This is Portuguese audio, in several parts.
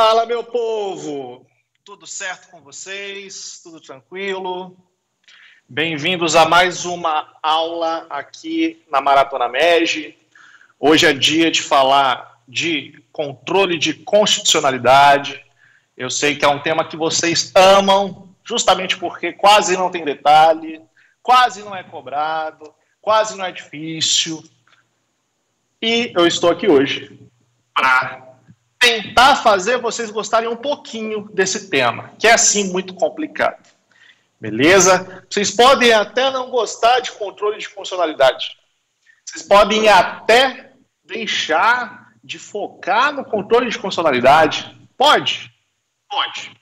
Fala, meu povo! Tudo certo com vocês? Tudo tranquilo? Bem-vindos a mais uma aula aqui na Maratona Mege. Hoje é dia de falar de controle de constitucionalidade. Eu sei que é um tema que vocês amam, justamente porque quase não tem detalhe, quase não é cobrado, quase não é difícil. E eu estou aqui hoje para tentar fazer vocês gostarem um pouquinho desse tema, que é, assim, muito complicado. Beleza? Vocês podem até não gostar de controle de constitucionalidade. Vocês podem até deixar de focar no controle de constitucionalidade. Pode? Pode.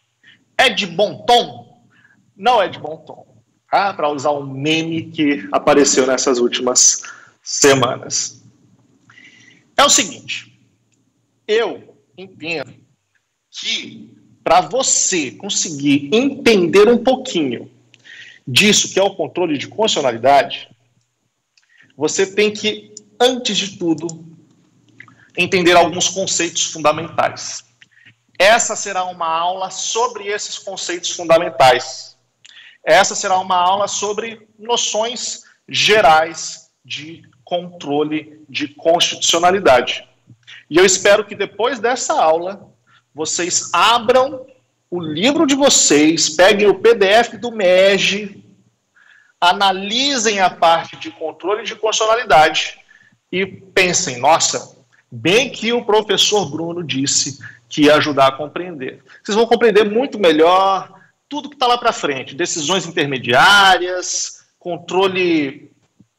É de bom tom? Não é de bom tom. Ah, para usar um meme que apareceu nessas últimas semanas. É o seguinte, eu entendo que para você conseguir entender um pouquinho disso que é o controle de constitucionalidade, você tem que, antes de tudo, entender alguns conceitos fundamentais. Essa será uma aula sobre esses conceitos fundamentais. Essa será uma aula sobre noções gerais de controle de constitucionalidade. E eu espero que depois dessa aula, vocês abram o livro de vocês, peguem o PDF do MEG, analisem a parte de controle de constitucionalidade e pensem, nossa, bem que o professor Bruno disse que ia ajudar a compreender. Vocês vão compreender muito melhor tudo que está lá para frente, decisões intermediárias, controle,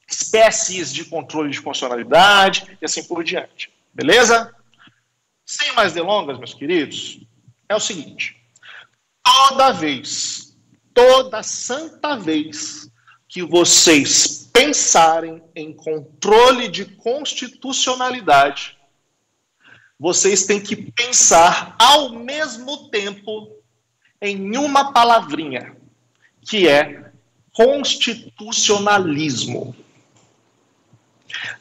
espécies de controle de constitucionalidade e assim por diante. Beleza? Sem mais delongas, meus queridos, é o seguinte. Toda santa vez que vocês pensarem em controle de constitucionalidade, vocês têm que pensar ao mesmo tempo em uma palavrinha, que é constitucionalismo.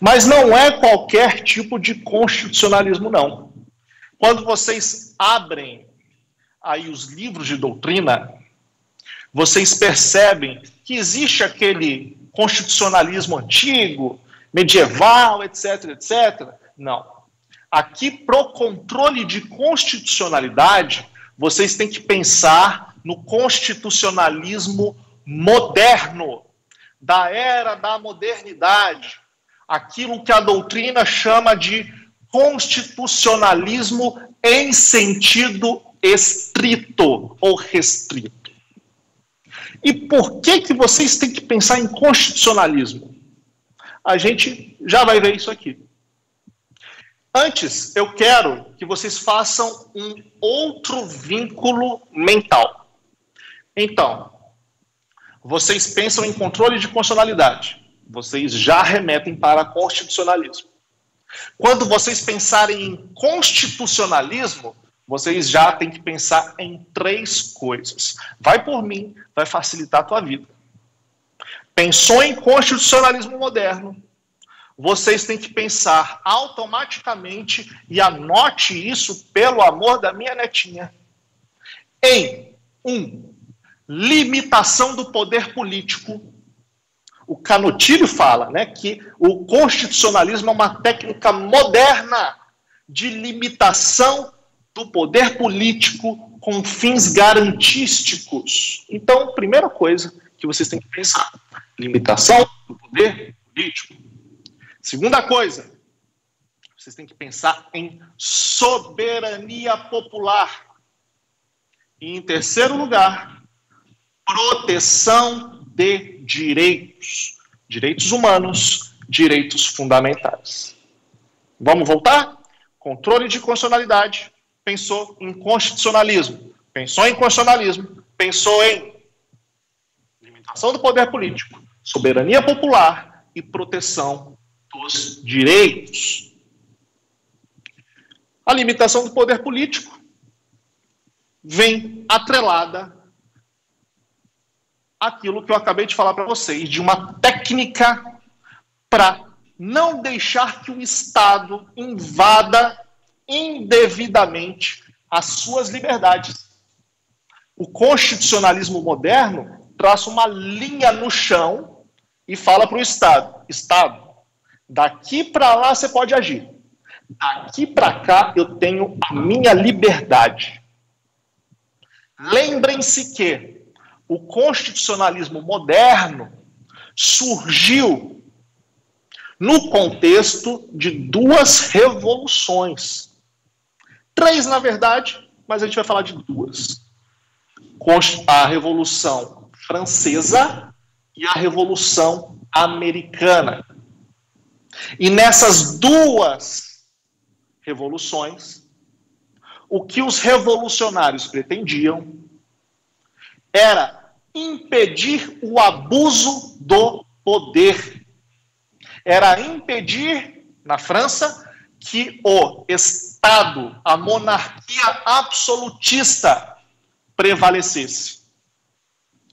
Mas não é qualquer tipo de constitucionalismo, não. Quando vocês abrem aí os livros de doutrina, vocês percebem que existe aquele constitucionalismo antigo, medieval, etc, etc. Não. Aqui, para o controle de constitucionalidade, vocês têm que pensar no constitucionalismo moderno, da era da modernidade. Aquilo que a doutrina chama de constitucionalismo em sentido estrito ou restrito. E por que que vocês têm que pensar em constitucionalismo? A gente já vai ver isso aqui. Antes, eu quero que vocês façam um outro vínculo mental. Então, vocês pensam em controle de constitucionalidade. Vocês já remetem para constitucionalismo. Quando vocês pensarem em constitucionalismo, vocês já têm que pensar em três coisas. Vai por mim, vai facilitar a tua vida. Pensou em constitucionalismo moderno, vocês têm que pensar automaticamente, e anote isso pelo amor da minha netinha, em 1. Limitação do poder político. O Canotilho fala, né, que o constitucionalismo é uma técnica moderna de limitação do poder político com fins garantísticos. Então, primeira coisa que vocês têm que pensar, limitação do poder político. Segunda coisa, vocês têm que pensar em soberania popular. E em terceiro lugar, proteção de direitos, direitos humanos, direitos fundamentais. Vamos voltar? Controle de constitucionalidade, pensou em constitucionalismo, pensou em constitucionalismo, pensou em limitação do poder político, soberania popular e proteção dos direitos. A limitação do poder político vem atrelada aquilo que eu acabei de falar para vocês, de uma técnica para não deixar que o Estado invada indevidamente as suas liberdades. O constitucionalismo moderno traça uma linha no chão e fala para o Estado: Estado, daqui para lá você pode agir. Daqui para cá eu tenho a minha liberdade. Lembrem-se que o constitucionalismo moderno surgiu no contexto de duas revoluções. Três, na verdade, mas a gente vai falar de duas. A Revolução Francesa e a Revolução Americana. E nessas duas revoluções, o que os revolucionários pretendiam era impedir o abuso do poder. Era impedir, na França, que o Estado, a monarquia absolutista, prevalecesse.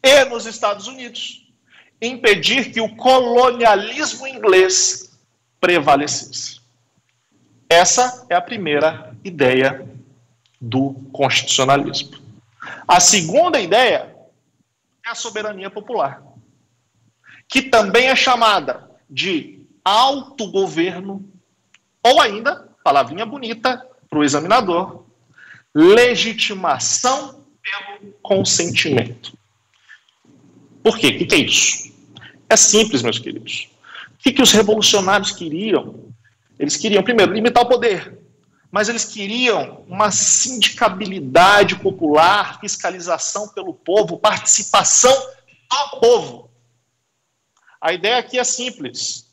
E nos Estados Unidos, impedir que o colonialismo inglês prevalecesse. Essa é a primeira ideia do constitucionalismo. A segunda ideia é a soberania popular, que também é chamada de autogoverno, ou ainda, palavrinha bonita para o examinador, legitimação pelo consentimento. Por quê? O que é isso? É simples, meus queridos. O que os revolucionários queriam? Eles queriam, primeiro, limitar o poder, mas eles queriam uma sindicabilidade popular, fiscalização pelo povo, participação do povo. A ideia aqui é simples.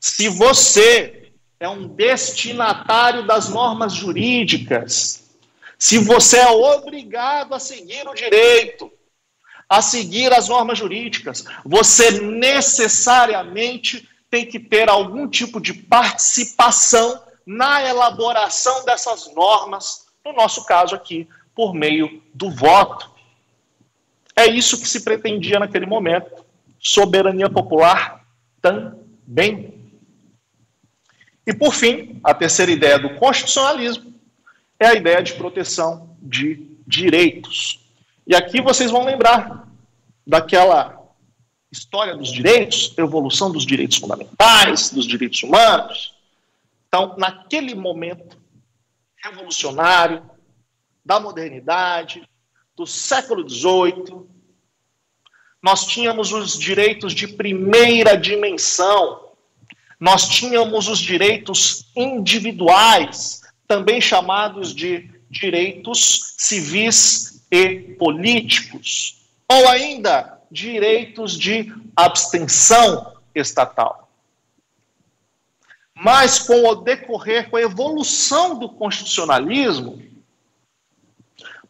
Se você é um destinatário das normas jurídicas, se você é obrigado a seguir o direito, a seguir as normas jurídicas, você necessariamente tem que ter algum tipo de participação na elaboração dessas normas, no nosso caso aqui, por meio do voto. É isso que se pretendia naquele momento. Soberania popular também. E, por fim, a terceira ideia do constitucionalismo é a ideia de proteção de direitos. E aqui vocês vão lembrar daquela história dos direitos, evolução dos direitos fundamentais, dos direitos humanos. Então, naquele momento revolucionário, da modernidade, do século XVIII, nós tínhamos os direitos de primeira dimensão. Nós tínhamos os direitos individuais, também chamados de direitos civis e políticos, ou ainda direitos de abstenção estatal. Mas com o decorrer, com a evolução do constitucionalismo,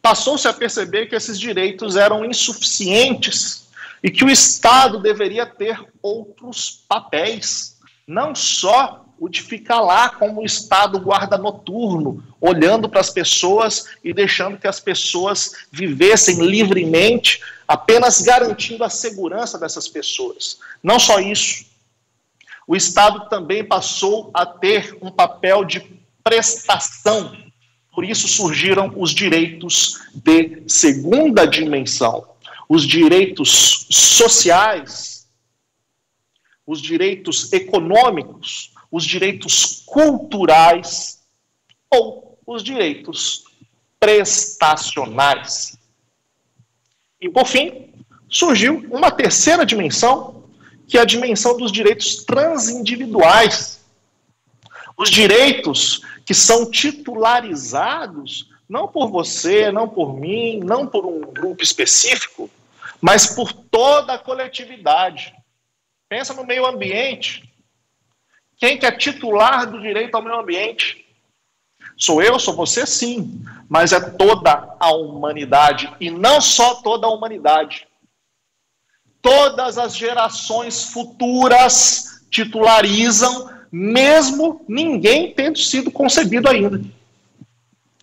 passou-se a perceber que esses direitos eram insuficientes e que o Estado deveria ter outros papéis. Não só o de ficar lá como o Estado guarda noturno, olhando para as pessoas e deixando que as pessoas vivessem livremente, apenas garantindo a segurança dessas pessoas. Não só isso. O Estado também passou a ter um papel de prestação. Por isso surgiram os direitos de segunda dimensão, os direitos sociais, os direitos econômicos, os direitos culturais ou os direitos prestacionais. E, por fim, surgiu uma terceira dimensão, que é a dimensão dos direitos transindividuais. Os direitos que são titularizados não por você, não por mim, não por um grupo específico, mas por toda a coletividade. Pensa no meio ambiente. Quem que é titular do direito ao meio ambiente? Sou eu, sou você, sim. Mas é toda a humanidade. E não só toda a humanidade. Todas as gerações futuras titularizam, mesmo ninguém tendo sido concebido ainda.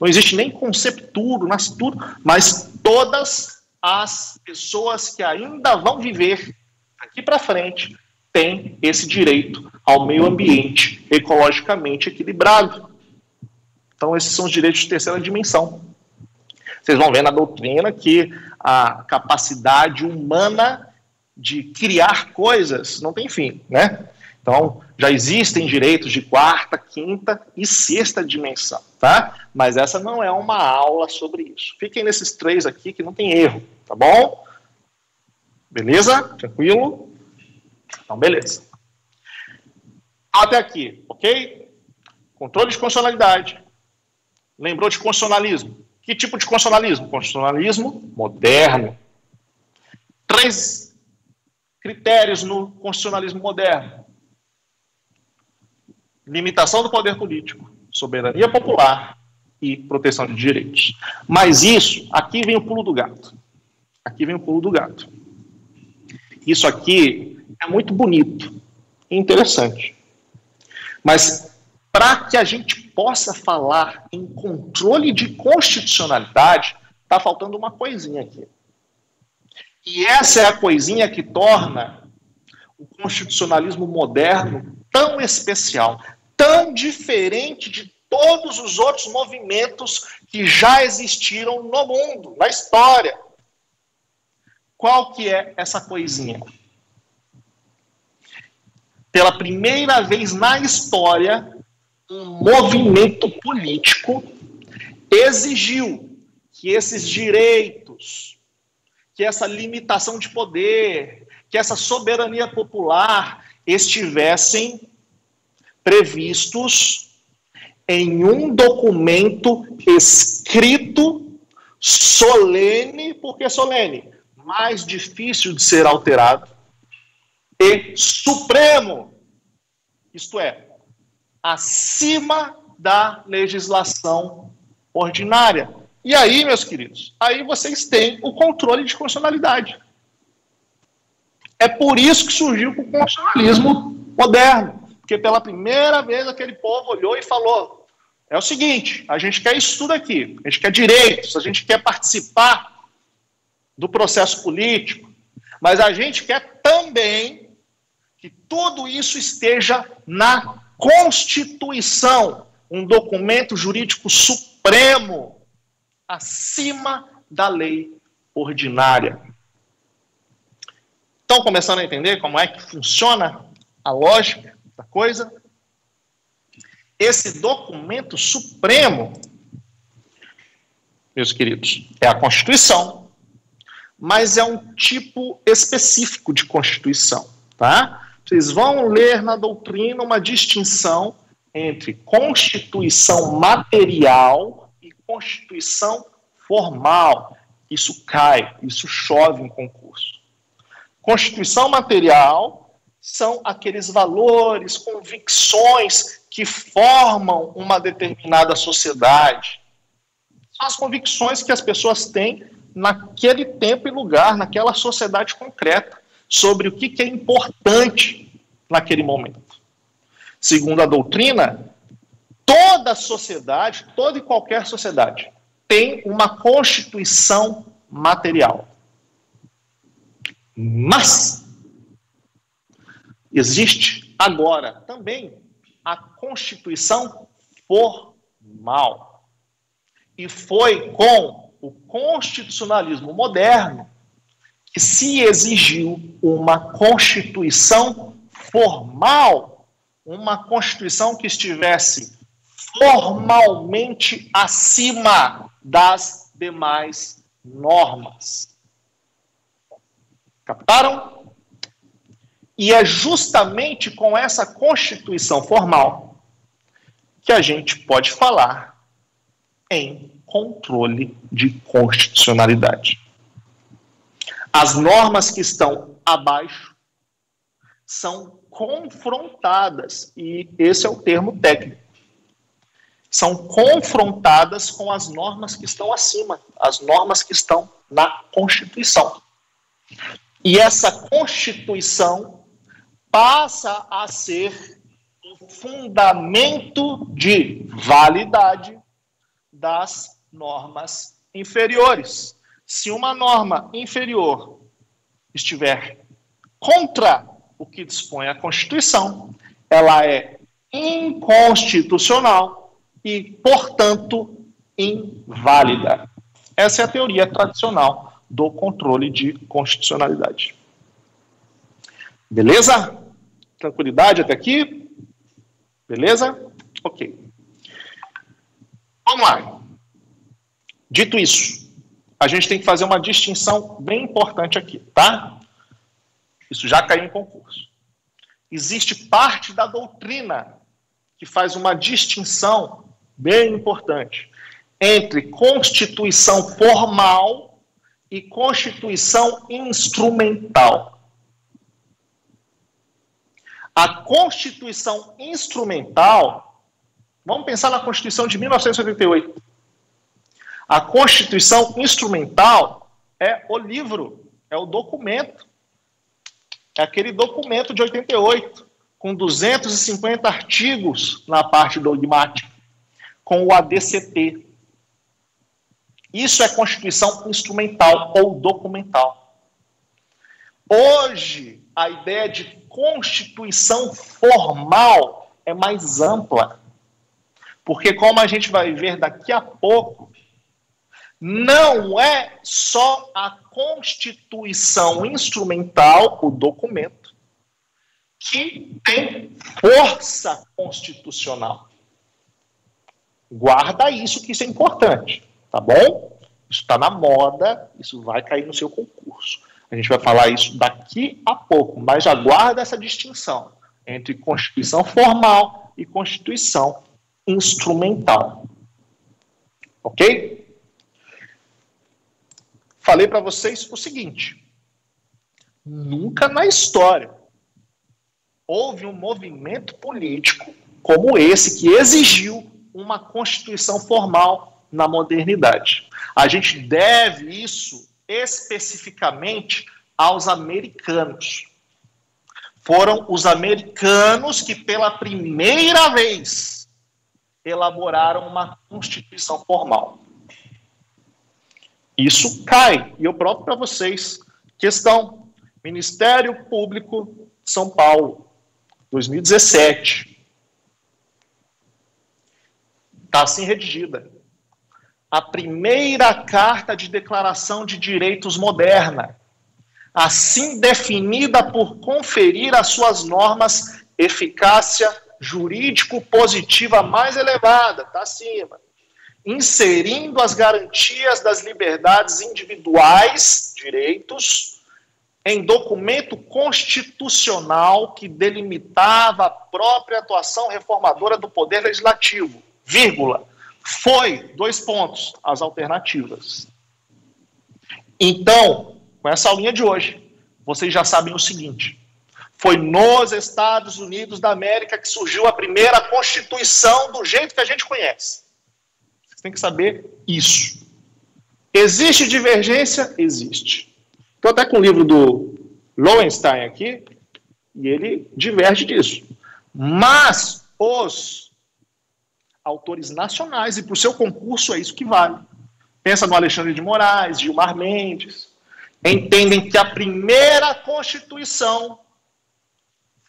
Não existe nem concepturo, nascituro, mas todas as pessoas que ainda vão viver aqui para frente tem esse direito ao meio ambiente ecologicamente equilibrado. Então, esses são os direitos de terceira dimensão. Vocês vão ver na doutrina que a capacidade humana de criar coisas não tem fim, né? Então, já existem direitos de quarta, quinta e sexta dimensão, tá? Mas essa não é uma aula sobre isso. Fiquem nesses três aqui que não tem erro, tá bom? Beleza? Tranquilo? Então, beleza. Até aqui, ok? Controle de constitucionalidade. Lembrou de constitucionalismo? Que tipo de constitucionalismo? Constitucionalismo moderno. Três critérios no constitucionalismo moderno. Limitação do poder político, soberania popular e proteção de direitos. Mas isso, aqui vem o pulo do gato. Aqui vem o pulo do gato. Isso aqui é muito bonito e interessante. Mas para que a gente possa falar em controle de constitucionalidade, está faltando uma coisinha aqui. E essa é a coisinha que torna o constitucionalismo moderno tão especial, tão diferente de todos os outros movimentos que já existiram no mundo, na história. Qual que é essa coisinha? Pela primeira vez na história, um movimento político exigiu que esses direitos, que essa limitação de poder, que essa soberania popular estivessem previstos em um documento escrito, solene, porque solene, mais difícil de ser alterado, e supremo, isto é, acima da legislação ordinária. E aí, meus queridos, aí vocês têm o controle de constitucionalidade. É por isso que surgiu o constitucionalismo moderno, porque pela primeira vez aquele povo olhou e falou, é o seguinte, a gente quer isso tudo aqui, a gente quer direitos, a gente quer participar do processo político, mas a gente quer também que tudo isso esteja na Constituição, um documento jurídico supremo, acima da lei ordinária. Estão começando a entender como é que funciona a lógica da coisa? Esse documento supremo, meus queridos, é a Constituição, mas é um tipo específico de Constituição, tá? Vocês vão ler na doutrina uma distinção entre Constituição material e Constituição formal. Isso cai, isso chove em concurso. Constituição material são aqueles valores, convicções que formam uma determinada sociedade. São as convicções que as pessoas têm naquele tempo e lugar, naquela sociedade concreta, sobre o que é importante naquele momento. Segundo a doutrina, toda sociedade, toda e qualquer sociedade, tem uma constituição material. Mas existe agora também a constituição formal. E foi com o constitucionalismo moderno que se exigiu uma constituição formal, uma constituição que estivesse formalmente acima das demais normas. Captaram? E é justamente com essa constituição formal que a gente pode falar em controle de constitucionalidade. As normas que estão abaixo são confrontadas, e esse é o termo técnico, são confrontadas com as normas que estão acima, as normas que estão na Constituição. E essa Constituição passa a ser o fundamento de validade das normas inferiores. Se uma norma inferior estiver contra o que dispõe a Constituição, ela é inconstitucional e, portanto, inválida. Essa é a teoria tradicional do controle de constitucionalidade. Beleza? Tranquilidade até aqui? Beleza? Ok. Vamos lá. Dito isso, a gente tem que fazer uma distinção bem importante aqui, tá? Isso já caiu em concurso. Existe parte da doutrina que faz uma distinção bem importante entre constituição formal e constituição instrumental. A Constituição instrumental, vamos pensar na Constituição de 1988. A Constituição instrumental é o livro, é o documento, é aquele documento de 88, com 250 artigos na parte dogmática, com o ADCT. Isso é Constituição instrumental ou documental. Hoje, a ideia de Constituição formal é mais ampla, porque, como a gente vai ver daqui a pouco, não é só a Constituição instrumental, o documento, que tem força constitucional. Guarda isso, que isso é importante, tá bom? Isso está na moda, isso vai cair no seu concurso. A gente vai falar isso daqui a pouco, mas aguarda essa distinção entre Constituição formal e Constituição instrumental. Ok? Falei para vocês o seguinte: nunca na história houve um movimento político como esse que exigiu uma Constituição formal na modernidade. A gente deve isso especificamente aos americanos. Foram os americanos que, pela primeira vez, elaboraram uma Constituição formal. Isso cai, e eu provo para vocês, questão Ministério Público de São Paulo, 2017. Está assim redigida. A primeira carta de declaração de direitos moderna, assim definida por conferir às suas normas eficácia jurídico-positiva mais elevada, está acima, inserindo as garantias das liberdades individuais, direitos, em documento constitucional que delimitava a própria atuação reformadora do poder legislativo, vírgula. Foi, dois pontos, as alternativas. Então, com essa aulinha de hoje, vocês já sabem o seguinte: foi nos Estados Unidos da América que surgiu a primeira Constituição do jeito que a gente conhece. Vocês têm que saber isso. Existe divergência? Existe. Estou até com o livro do Loewenstein aqui, e ele diverge disso. Mas os autores nacionais, e para o seu concurso é isso que vale. Pensa no Alexandre de Moraes, Gilmar Mendes, entendem que a primeira Constituição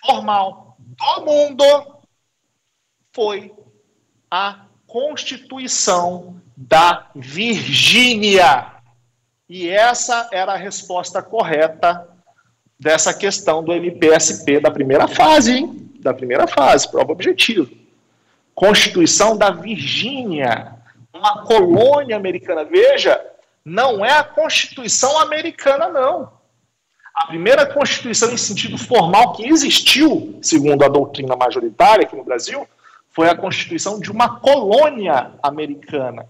formal do mundo foi a Constituição da Virgínia. E essa era a resposta correta dessa questão do MPSP da primeira fase, hein? Da primeira fase, prova objetiva. Constituição da Virgínia, uma colônia americana. Veja, não é a Constituição americana, não. A primeira Constituição em sentido formal que existiu, segundo a doutrina majoritária aqui no Brasil, foi a Constituição de uma colônia americana.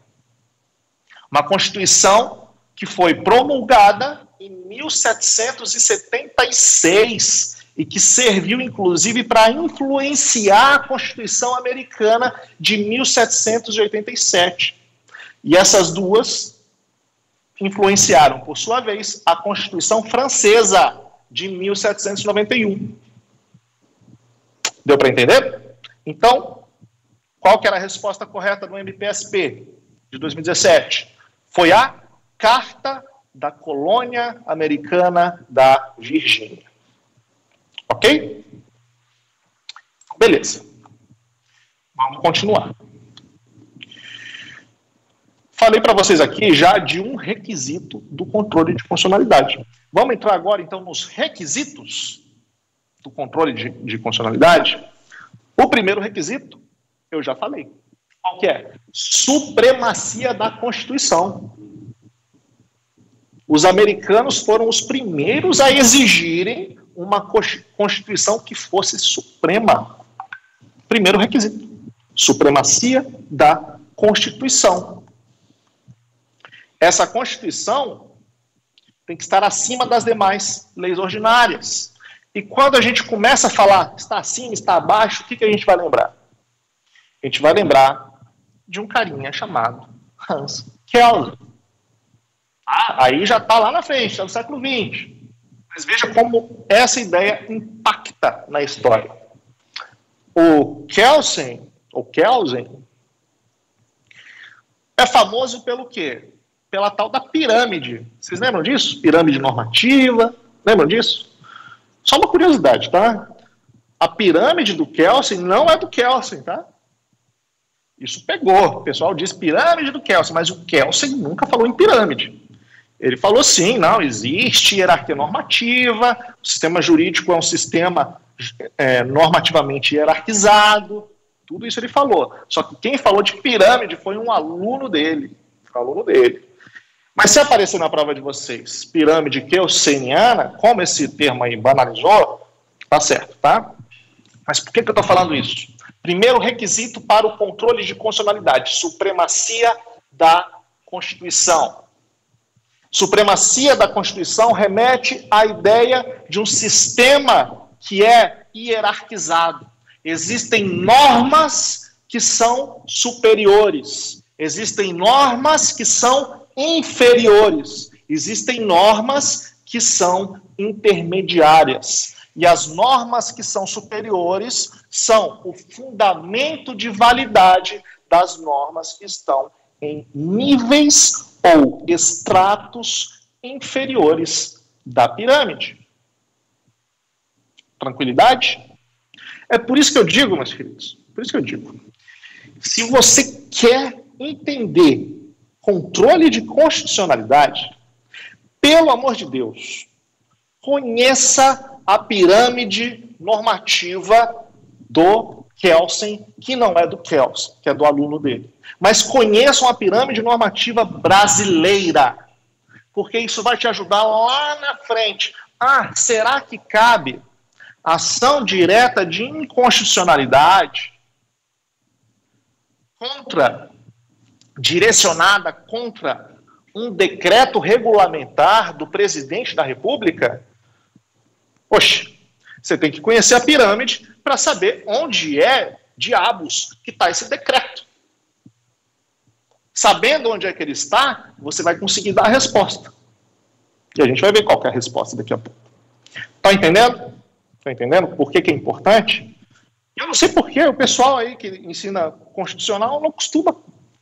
Uma Constituição que foi promulgada em 1776, e que serviu, inclusive, para influenciar a Constituição americana de 1787. E essas duas influenciaram, por sua vez, a Constituição francesa de 1791. Deu para entender? Então, qual que era a resposta correta do MPSP de 2017? Foi a Carta da Colônia Americana da Virgínia. Ok? Beleza. Vamos continuar. Falei para vocês aqui já de um requisito do controle de constitucionalidade. Vamos entrar agora, então, nos requisitos do controle de constitucionalidade. O primeiro requisito, eu já falei, qual que é? Supremacia da Constituição. Os americanos foram os primeiros a exigirem uma Constituição que fosse suprema. Primeiro requisito, supremacia da Constituição. Essa Constituição tem que estar acima das demais leis ordinárias. E quando a gente começa a falar está acima, está abaixo, o que a gente vai lembrar? A gente vai lembrar de um carinha chamado Hans Kelsen. Aí já está lá na frente, está no século XX. Mas veja como essa ideia impacta na história. O Kelsen é famoso pelo quê? Pela tal da pirâmide. Vocês lembram disso? Pirâmide normativa. Lembram disso? Só uma curiosidade, tá? A pirâmide do Kelsen não é do Kelsen, tá? Isso pegou. O pessoal diz pirâmide do Kelsen, mas o Kelsen nunca falou em pirâmide. Ele falou sim, não, existe hierarquia normativa, o sistema jurídico é um sistema normativamente hierarquizado, tudo isso ele falou. Só que quem falou de pirâmide foi um aluno dele. Mas se aparecer na prova de vocês, pirâmide kelseniana, como esse termo aí banalizou, tá certo, tá? Mas por que eu estou falando isso? Primeiro requisito para o controle de constitucionalidade, supremacia da Constituição. Supremacia da Constituição remete à ideia de um sistema que é hierarquizado. Existem normas que são superiores. Existem normas que são inferiores. Existem normas que são intermediárias. E as normas que são superiores são o fundamento de validade das normas que estão em níveis ou estratos inferiores da pirâmide. Tranquilidade? É por isso que eu digo, meus queridos, se você quer entender controle de constitucionalidade, pelo amor de Deus, conheça a pirâmide normativa do Kelsen, que não é do Kelsen, que é do aluno dele. Mas conheçam a pirâmide normativa brasileira, porque isso vai te ajudar lá na frente. Ah, será que cabe ação direta de inconstitucionalidade direcionada contra um decreto regulamentar do presidente da República? Oxe, você tem que conhecer a pirâmide para saber onde é, diabos, que está esse decreto. Sabendo onde é que ele está, você vai conseguir dar a resposta. E a gente vai ver qual que é a resposta daqui a pouco. Tá entendendo? Tá entendendo por que que é importante? Eu não sei por que o pessoal aí que ensina constitucional não costuma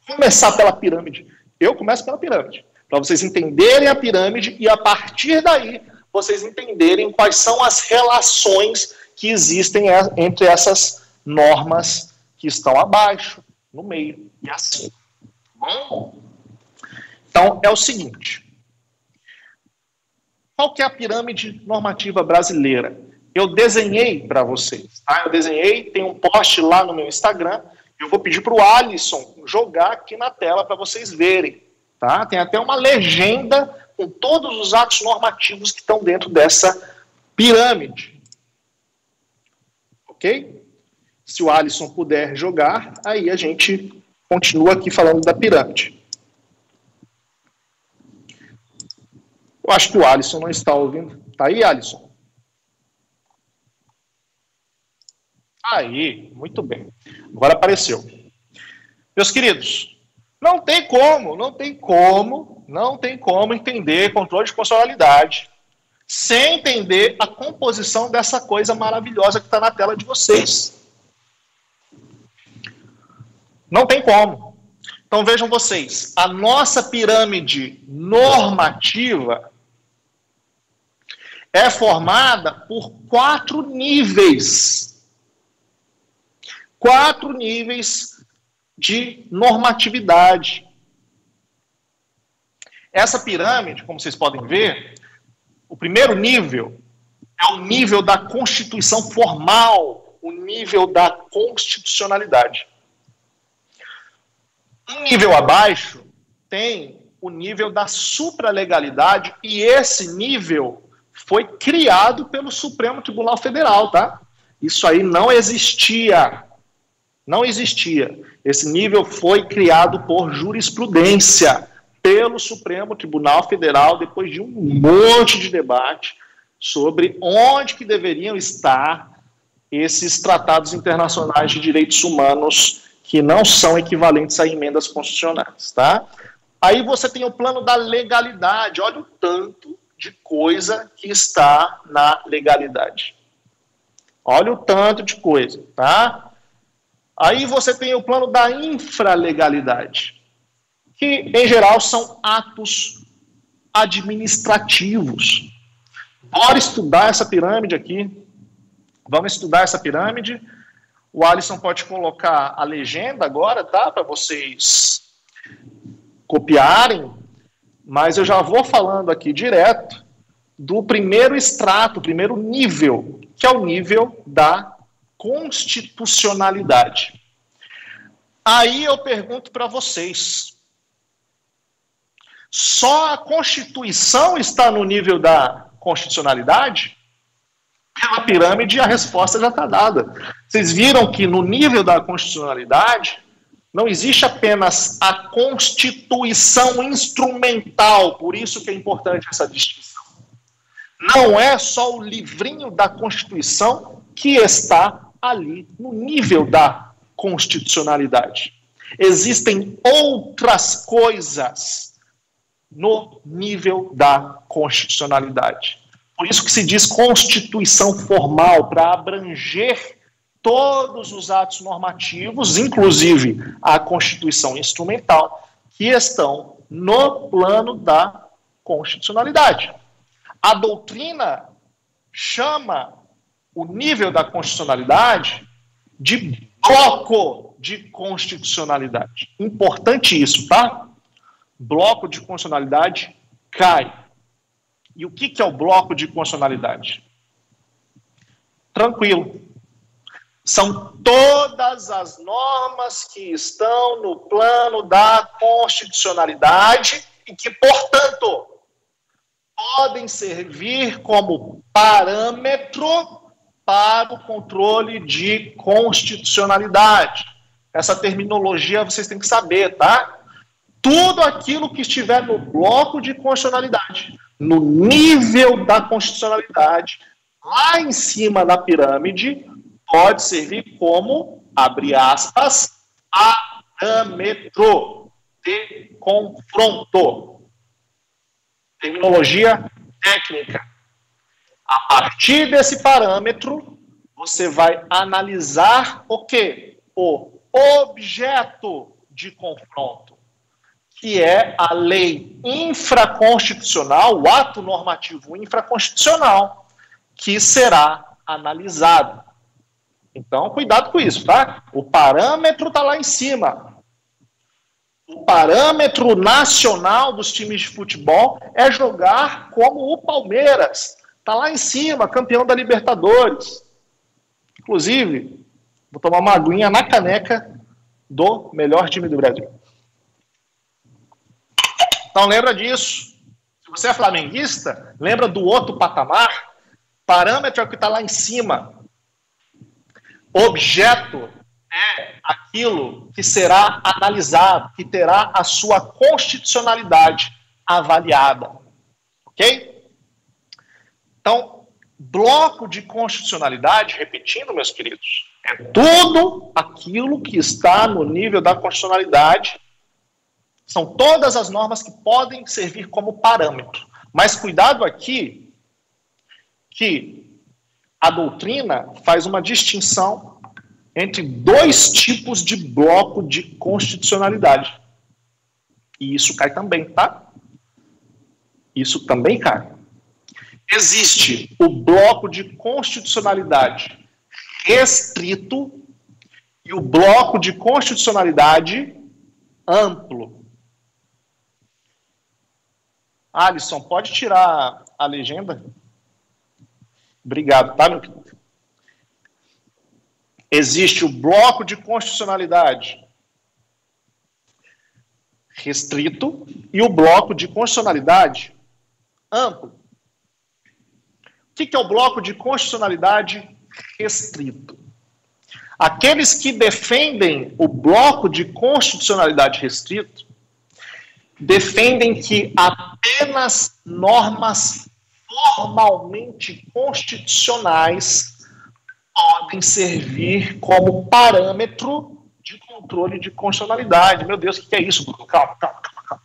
começar pela pirâmide. Eu começo pela pirâmide, para vocês entenderem a pirâmide e a partir daí vocês entenderem quais são as relações que existem entre essas normas que estão abaixo, no meio e acima. Então é o seguinte, qual que é a pirâmide normativa brasileira? Eu desenhei para vocês, tá? Eu desenhei, tem um post lá no meu Instagram. Eu vou pedir para o Alisson jogar aqui na tela para vocês verem, tá? Tem até uma legenda com todos os atos normativos que estão dentro dessa pirâmide. Ok? Se o Alisson puder jogar, aí a gente continua aqui falando da pirâmide. Eu acho que o Alisson não está ouvindo. Tá aí, Alisson? Aí, muito bem. Agora apareceu. Meus queridos, não tem como entender controle de constitucionalidade sem entender a composição dessa coisa maravilhosa que está na tela de vocês. Não tem como. Então vejam vocês, a nossa pirâmide normativa é formada por 4 níveis. 4 níveis de normatividade. Essa pirâmide, como vocês podem ver, o primeiro nível é o nível da Constituição formal, o nível da constitucionalidade. Um nível abaixo tem o nível da supralegalidade, e esse nível foi criado pelo Supremo Tribunal Federal, tá? Isso aí não existia. Não existia. Esse nível foi criado por jurisprudência pelo Supremo Tribunal Federal, depois de um monte de debate sobre onde que deveriam estar esses tratados internacionais de direitos humanos que não são equivalentes a emendas constitucionais, tá? Aí você tem o plano da legalidade. Olha o tanto de coisa que está na legalidade. Olha o tanto de coisa, tá? Aí você tem o plano da infralegalidade, que, em geral, são atos administrativos. Bora estudar essa pirâmide aqui. Vamos estudar essa pirâmide. O Alisson pode colocar a legenda agora, tá? Para vocês copiarem, mas eu já vou falando aqui direto do primeiro extrato, primeiro nível, que é o nível da constitucionalidade. Aí eu pergunto para vocês, só a Constituição está no nível da constitucionalidade? Pela pirâmide a resposta já está dada. Vocês viram que no nível da constitucionalidade não existe apenas a Constituição instrumental, por isso que é importante essa distinção. Não é só o livrinho da Constituição que está ali no nível da constitucionalidade. Existem outras coisas no nível da constitucionalidade. Por isso que se diz Constituição formal, para abranger todos os atos normativos, inclusive a Constituição instrumental, que estão no plano da constitucionalidade. A doutrina chama o nível da constitucionalidade de bloco de constitucionalidade. Importante isso, tá? Bloco de constitucionalidade cai. E o que é o bloco de constitucionalidade? Tranquilo. São todas as normas que estão no plano da constitucionalidade e que, portanto, podem servir como parâmetro para o controle de constitucionalidade. Essa terminologia vocês têm que saber, tá? Tudo aquilo que estiver no bloco de constitucionalidade, no nível da constitucionalidade, lá em cima da pirâmide, pode servir como, abre aspas, parâmetro de confronto. Terminologia técnica. A partir desse parâmetro, você vai analisar o quê? O objeto de confronto, que é a lei infraconstitucional, o ato normativo infraconstitucional, que será analisado. Então, cuidado com isso, tá? O parâmetro está lá em cima. O parâmetro nacional dos times de futebol é jogar como o Palmeiras. Está lá em cima, campeão da Libertadores. Inclusive, vou tomar uma aguinha na caneca do melhor time do Brasil. Então, lembra disso. Se você é flamenguista, lembra do outro patamar. Parâmetro é o que está lá em cima. Objeto é aquilo que será analisado, que terá a sua constitucionalidade avaliada. Ok? Então, bloco de constitucionalidade, repetindo, meus queridos, é tudo aquilo que está no nível da constitucionalidade. São todas as normas que podem servir como parâmetro. Mas cuidado aqui que a doutrina faz uma distinção entre dois tipos de bloco de constitucionalidade. E isso cai também, tá? Isso também cai. Existe o bloco de constitucionalidade restrito e o bloco de constitucionalidade amplo. Alisson, pode tirar a legenda? Obrigado, tá, meu querido? Existe o bloco de constitucionalidade restrito e o bloco de constitucionalidade amplo. O que é o bloco de constitucionalidade restrito? Aqueles que defendem o bloco de constitucionalidade restrito defendem que apenas normas formalmente constitucionais podem servir como parâmetro de controle de constitucionalidade. Meu Deus, o que é isso, Bruno? Calma, calma, calma, calma.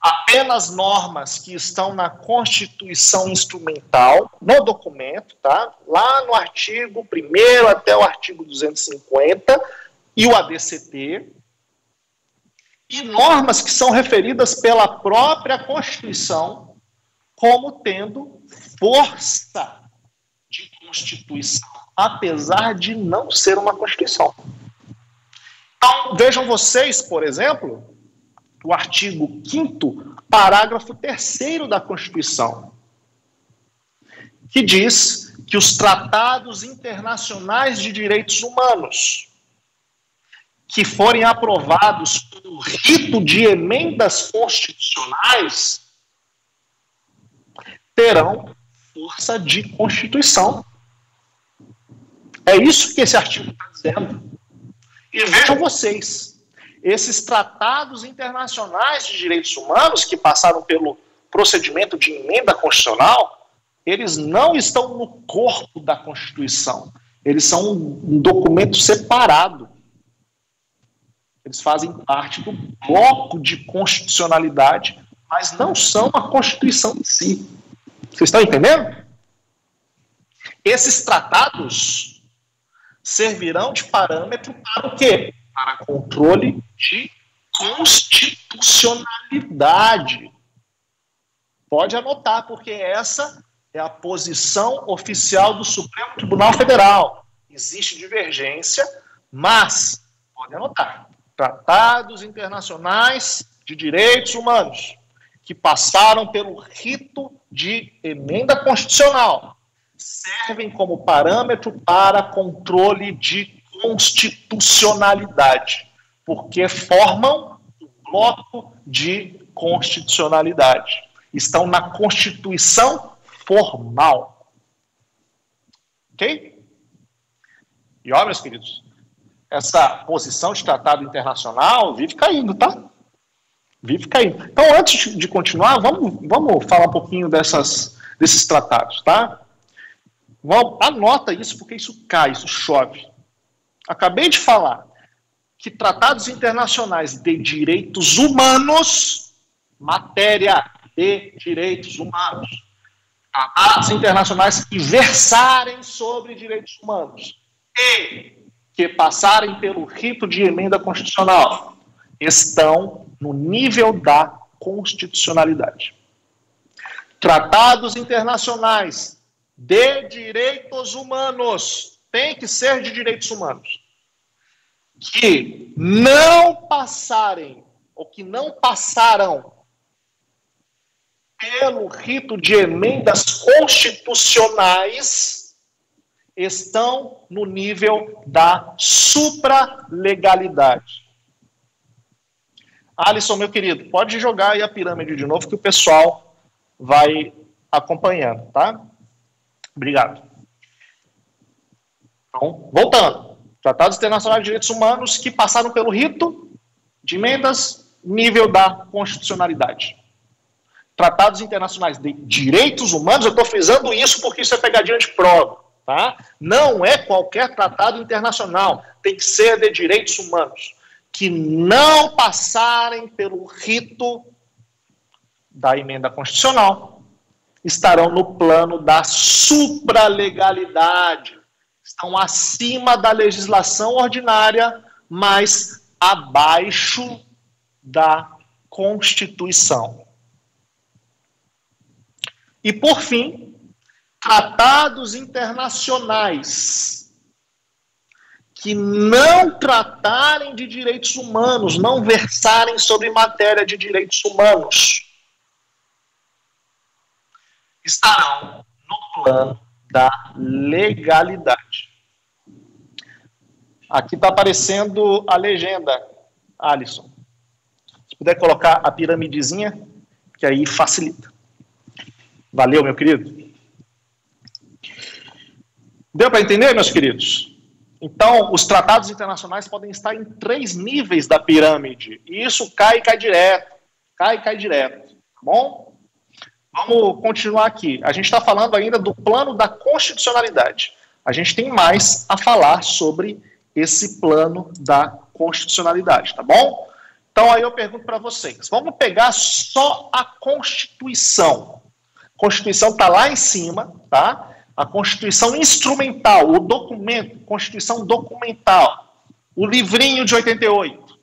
Apenas normas que estão na Constituição instrumental, no documento, tá? Lá no artigo 1º até o artigo 250 e o ADCT, e normas que são referidas pela própria Constituição como tendo força de Constituição, apesar de não ser uma Constituição. Então, vejam vocês, por exemplo, o artigo 5º, parágrafo 3º da Constituição, que diz que os tratados internacionais de direitos humanos que forem aprovados pelo rito de emendas constitucionais terão força de Constituição. É isso que esse artigo está dizendo. E vejam vocês, esses tratados internacionais de direitos humanos que passaram pelo procedimento de emenda constitucional, eles não estão no corpo da Constituição. Eles são um documento separado. Eles fazem parte do bloco de constitucionalidade, mas não são a Constituição em si. Vocês estão entendendo? Esses tratados servirão de parâmetro para o quê? Para controle de constitucionalidade. Pode anotar, porque essa é a posição oficial do Supremo Tribunal Federal. Existe divergência, mas, pode anotar, tratados internacionais de direitos humanos que passaram pelo rito de emenda constitucional servem como parâmetro para controle de constitucionalidade, porque formam o bloco de constitucionalidade. Estão na Constituição formal. Ok? E ó, meus queridos, essa posição de tratado internacional vive caindo, tá? Vive caindo. Então, antes de continuar, vamos falar um pouquinho desses tratados, tá? Anota isso, porque isso cai, isso chove. Acabei de falar que tratados internacionais de direitos humanos, matéria de direitos humanos, tratados internacionais que versarem sobre direitos humanos e que passarem pelo rito de emenda constitucional estão no nível da constitucionalidade. Tratados internacionais de direitos humanos, tem que ser de direitos humanos, que não passarem, ou que não passaram pelo rito de emendas constitucionais, estão no nível da supralegalidade. Alisson, meu querido, pode jogar aí a pirâmide de novo, que o pessoal vai acompanhando, tá? Obrigado. Então, voltando. Tratados internacionais de direitos humanos que passaram pelo rito de emendas, nível da constitucionalidade. Tratados internacionais de direitos humanos, eu estou frisando isso porque isso é pegadinha de prova, tá? Não é qualquer tratado internacional, tem que ser de direitos humanos, que não passarem pelo rito da emenda constitucional, estarão no plano da supralegalidade. Estão acima da legislação ordinária, mas abaixo da Constituição. E, por fim, tratados internacionais que não tratarem de direitos humanos, não versarem sobre matéria de direitos humanos, estarão no plano da legalidade. Aqui está aparecendo a legenda, Alisson. Se puder colocar a piramidezinha, que aí facilita. Valeu, meu querido. Deu para entender, meus queridos? Então, os tratados internacionais podem estar em 3 níveis da pirâmide. E isso cai e cai direto. Cai e cai direto. Tá bom? Vamos continuar aqui. A gente está falando ainda do plano da constitucionalidade. A gente tem mais a falar sobre esse plano da constitucionalidade, tá bom? Então, aí eu pergunto para vocês. Vamos pegar só a Constituição. A Constituição está lá em cima, tá? A Constituição instrumental, o documento, Constituição documental, o livrinho de 88.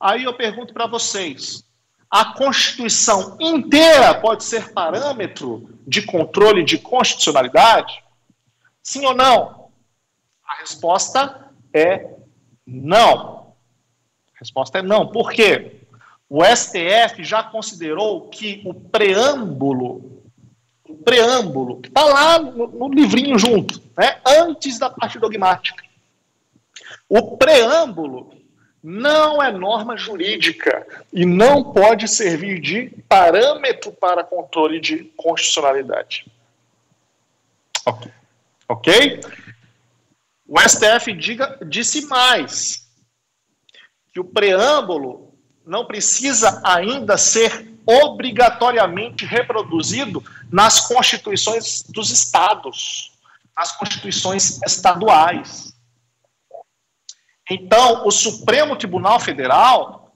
Aí eu pergunto para vocês, a Constituição inteira pode ser parâmetro de controle de constitucionalidade? Sim ou não? A resposta é não. A resposta é não. Por quê? O STF já considerou que o preâmbulo, que está lá no livrinho junto, né, antes da parte dogmática. O preâmbulo não é norma jurídica e não pode servir de parâmetro para controle de constitucionalidade. Ok? Okay? O STF disse mais, que o preâmbulo não precisa ainda ser obrigatoriamente reproduzido nas constituições dos estados, nas constituições estaduais. Então, o Supremo Tribunal Federal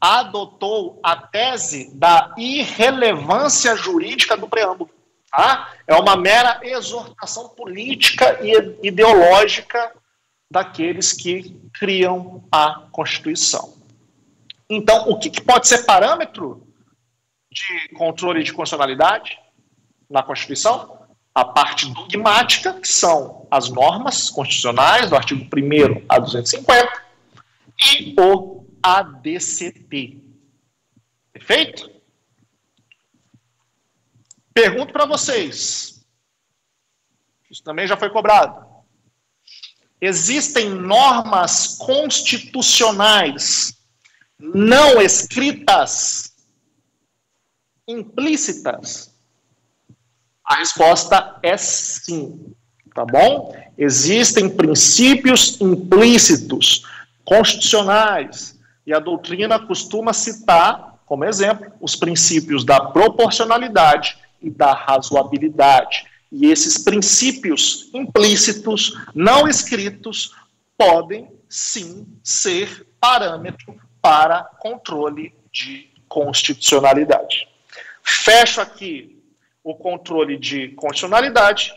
adotou a tese da irrelevância jurídica do preâmbulo. Tá? É uma mera exortação política e ideológica daqueles que criam a Constituição. Então, o que pode ser parâmetro de controle de constitucionalidade na Constituição? A parte dogmática, que são as normas constitucionais, do artigo 1º a 250, e o ADCT. Perfeito? Pergunto para vocês, isso também já foi cobrado. Existem normas constitucionais não escritas, implícitas? A resposta é sim, tá bom? Existem princípios implícitos, constitucionais, e a doutrina costuma citar, como exemplo, os princípios da proporcionalidade e da razoabilidade. E esses princípios implícitos, não escritos, podem sim ser parâmetro para controle de constitucionalidade. Fecho aqui o controle de constitucionalidade,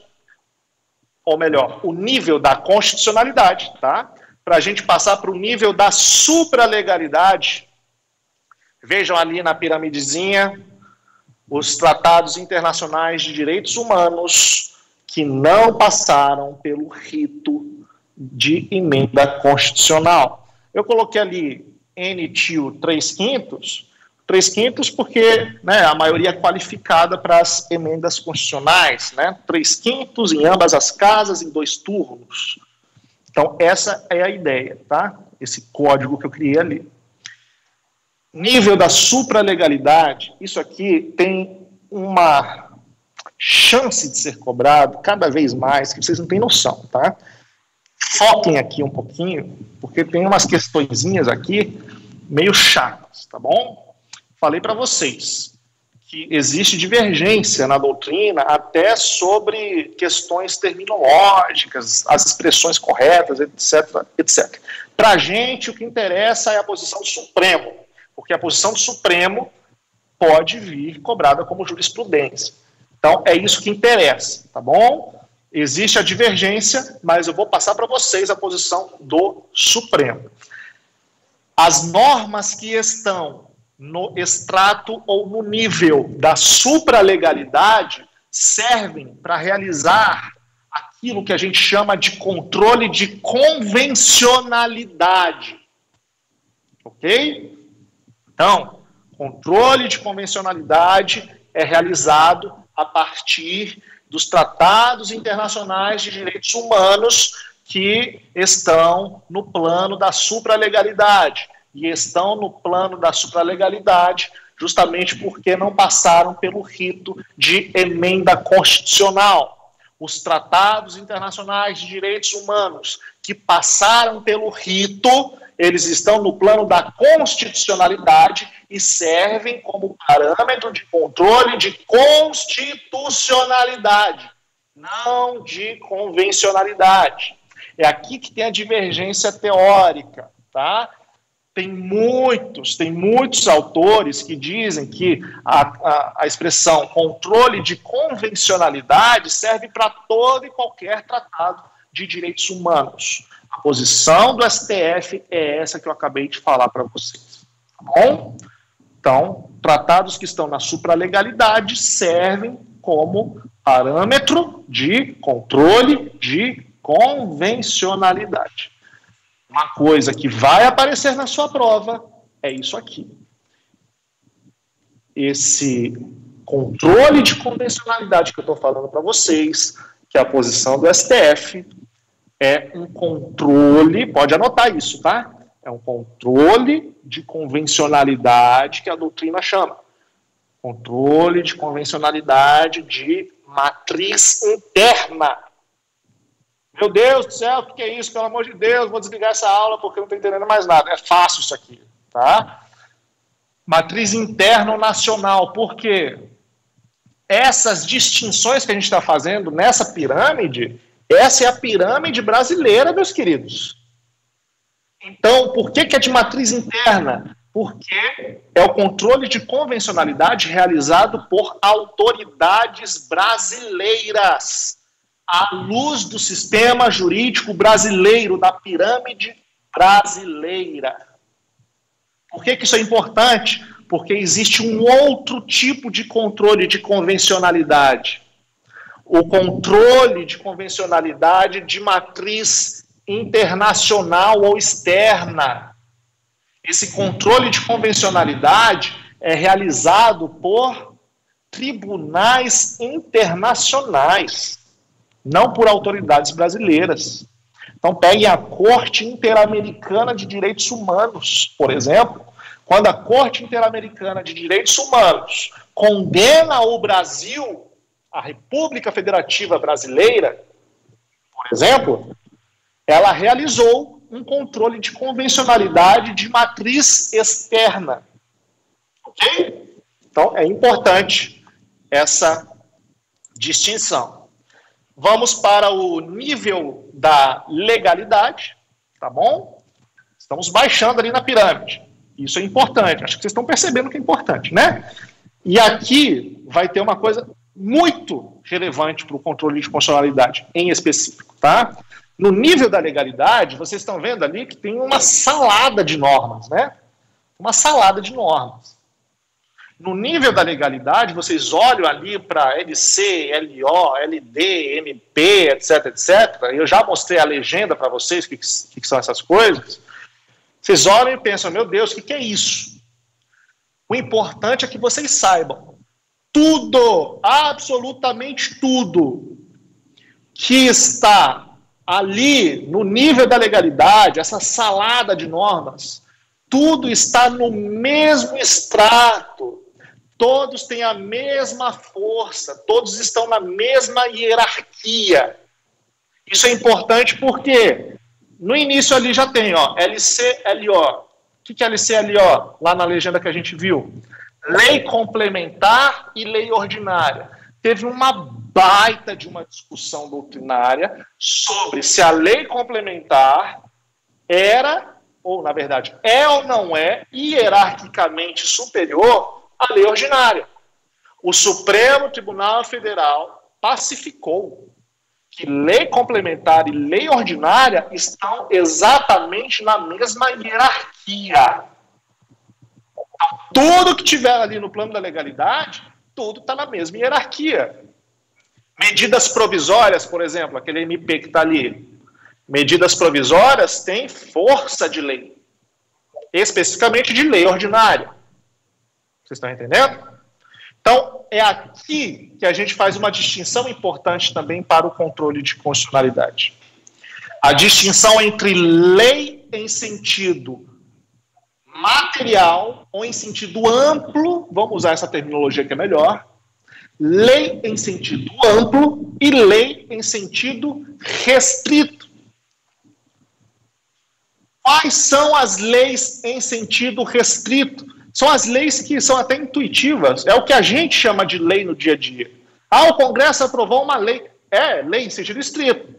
ou melhor, o nível da constitucionalidade, tá? Para a gente passar para o nível da supralegalidade. Vejam ali na piramidezinha os tratados internacionais de direitos humanos que não passaram pelo rito de emenda constitucional. Eu coloquei ali NTIO 3/5, 3/5 porque, né, a maioria é qualificada para as emendas constitucionais, né, 3/5 em ambas as casas, em 2 turnos. Então, essa é a ideia, tá? Esse código que eu criei ali. Nível da supralegalidade, isso aqui tem uma chance de ser cobrado cada vez mais, que vocês não têm noção, tá? Foquem aqui um pouquinho, porque tem umas questõezinhas aqui meio chatas, tá bom? Falei para vocês que existe divergência na doutrina até sobre questões terminológicas, as expressões corretas, etc, etc. Para a gente, o que interessa é a posição do Supremo, porque a posição do Supremo pode vir cobrada como jurisprudência. Então, é isso que interessa, tá bom? Existe a divergência, mas eu vou passar para vocês a posição do Supremo. As normas que estão no extrato ou no nível da supralegalidade servem para realizar aquilo que a gente chama de controle de convencionalidade. Ok? Então, controle de convencionalidade é realizado a partir dos tratados internacionais de direitos humanos que estão no plano da supralegalidade, e estão no plano da supralegalidade justamente porque não passaram pelo rito de emenda constitucional. Os tratados internacionais de direitos humanos que passaram pelo rito, eles estão no plano da constitucionalidade e servem como parâmetro de controle de constitucionalidade, não de convencionalidade. É aqui que tem a divergência teórica, tá? Tem muitos autores que dizem que a expressão controle de convencionalidade serve para todo e qualquer tratado de direitos humanos. A posição do STF é essa que eu acabei de falar para vocês, tá bom? Então, tratados que estão na supralegalidade servem como parâmetro de controle de convencionalidade. Uma coisa que vai aparecer na sua prova é isso aqui. Esse controle de convencionalidade que eu estou falando para vocês, que é a posição do STF, é um controle, pode anotar isso, tá? É um controle de convencionalidade que a doutrina chama. Controle de convencionalidade de matriz interna. Meu Deus do céu, o que é isso? Pelo amor de Deus, vou desligar essa aula porque eu não estou entendendo mais nada. É fácil isso aqui, tá? Matriz interna ou nacional. Por quê? Essas distinções que a gente está fazendo nessa pirâmide, essa é a pirâmide brasileira, meus queridos. Então, por que que é de matriz interna? Porque é o controle de convencionalidade realizado por autoridades brasileiras, à luz do sistema jurídico brasileiro, da pirâmide brasileira. Por que que isso é importante? Porque existe um outro tipo de controle de convencionalidade. O controle de convencionalidade de matriz internacional ou externa. Esse controle de convencionalidade é realizado por tribunais internacionais, não por autoridades brasileiras. Então, peguem a Corte Interamericana de Direitos Humanos, por exemplo. Quando a Corte Interamericana de Direitos Humanos condena o Brasil, a República Federativa Brasileira, por exemplo, ela realizou um controle de convencionalidade de matriz externa. Ok? Então, é importante essa distinção. Vamos para o nível da legalidade, tá bom? Estamos baixando ali na pirâmide. Isso é importante, acho que vocês estão percebendo que é importante, né? E aqui vai ter uma coisa muito relevante para o controle de constitucionalidade, em específico, tá? No nível da legalidade, vocês estão vendo ali que tem uma salada de normas, né? Uma salada de normas. No nível da legalidade, vocês olham ali para LC, LO, LD, MP, etc, etc. Eu já mostrei a legenda para vocês, o que são essas coisas. Vocês olham e pensam, meu Deus, o que é isso? O importante é que vocês saibam, tudo, absolutamente tudo, que está ali no nível da legalidade, essa salada de normas, tudo está no mesmo extrato. Todos têm a mesma força, todos estão na mesma hierarquia. Isso é importante porque no início ali já tem, ó, LCLO. O que é LCLO? Lá na legenda que a gente viu. Lei complementar e lei ordinária. Teve uma baita de uma discussão doutrinária sobre se a lei complementar era, ou na verdade é ou não é, hierarquicamente superior a lei ordinária. O Supremo Tribunal Federal pacificou que lei complementar e lei ordinária estão exatamente na mesma hierarquia. Então, tudo que tiver ali no plano da legalidade, tudo está na mesma hierarquia. Medidas provisórias, por exemplo, aquele MP que está ali. Medidas provisórias têm força de lei, especificamente de lei ordinária. Vocês estão entendendo? Então, é aqui que a gente faz uma distinção importante também para o controle de constitucionalidade. A distinção entre lei em sentido material ou em sentido amplo, vamos usar essa terminologia que é melhor, lei em sentido amplo e lei em sentido restrito. Quais são as leis em sentido restrito? São as leis que são até intuitivas, é o que a gente chama de lei no dia a dia. Ah, o Congresso aprovou uma lei, é lei em sentido estrito,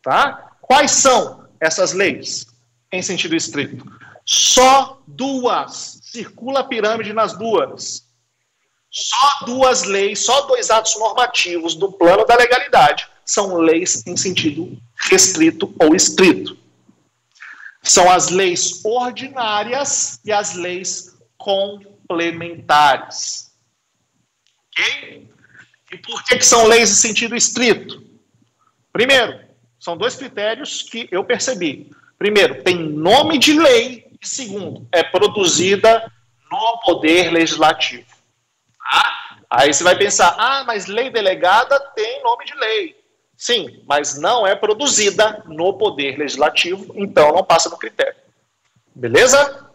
tá? Quais são essas leis em sentido estrito? Só duas, circula a pirâmide nas duas. Só duas leis, só dois atos normativos do plano da legalidade são leis em sentido restrito ou estrito. São as leis ordinárias e as leis complementares. Ok? E por que são leis em sentido estrito? Primeiro, são dois critérios que eu percebi. Primeiro, tem nome de lei e segundo, é produzida no poder legislativo. Aí você vai pensar, ah, mas lei delegada tem nome de lei. Sim, mas não é produzida no poder legislativo, então não passa no critério. Beleza?